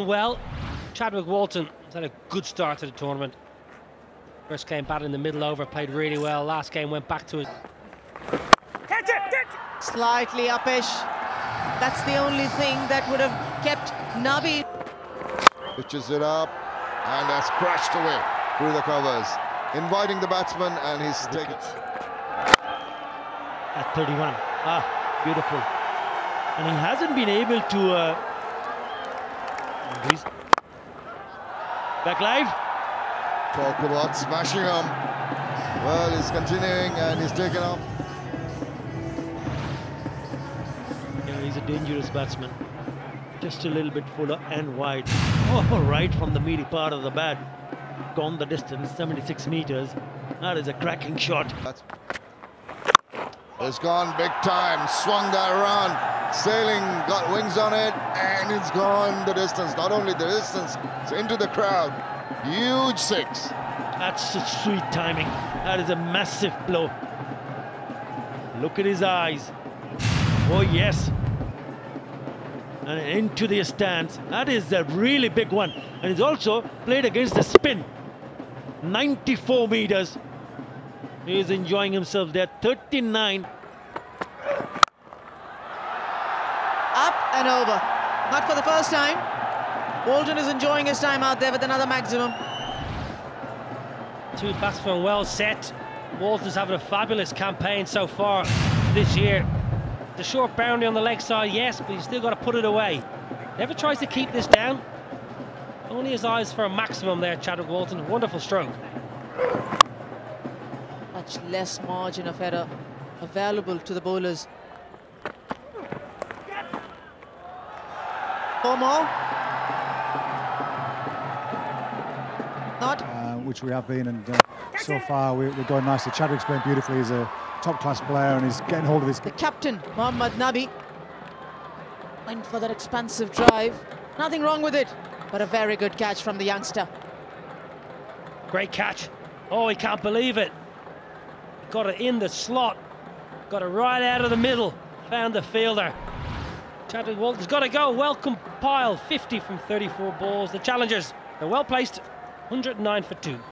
Well, Chadwick Walton has had a good start to the tournament. First game batted in the middle over, played really well. Last game went back to his... Catch it, catch it. Slightly uppish. That's the only thing that would have kept Nabi. Pitches it up and that's crashed away through the covers. Inviting the batsman and he's taken. At 31. Ah, beautiful. And he hasn't been able to... Back live. Talk smashing him. Well, he's continuing and he's taken off. Yeah, he's a dangerous batsman. Just a little bit fuller and wide. Oh, right from the meaty part of the bat. Gone the distance, 76 meters. That is a cracking shot. It's gone big time. Swung that around. Sailing, got wings on it, and it's gone the distance. Not only the distance, it's into the crowd. Huge six. That's such sweet timing. That is a massive blow. Look at his eyes. Oh, yes. And into the stance. That is a really big one. And he's also played against the spin. 94 meters. He is enjoying himself there. 39. And over. Not for the first time. Walton is enjoying his time out there with another maximum. Two batsmen well set. Walton's having a fabulous campaign so far this year. The short boundary on the leg side, yes, but he's still got to put it away. Never tries to keep this down. Only his eyes for a maximum there, Chadwick Walton. Wonderful stroke. Much less margin of error available to the bowlers. Four more. Not. Which we have been, and so far we're going nicely. Chadwick's playing beautifully. He's a top-class player, and he's getting hold of his... The captain, Mohammed Nabi, went for that expansive drive. Nothing wrong with it, but a very good catch from the youngster. Great catch. Oh, he can't believe it. Got it in the slot. Got it right out of the middle. Found the fielder. Chadwick Walton's got to go. Welcome pile, 50 from 34 balls. The challengers, they're well placed, 109 for 2.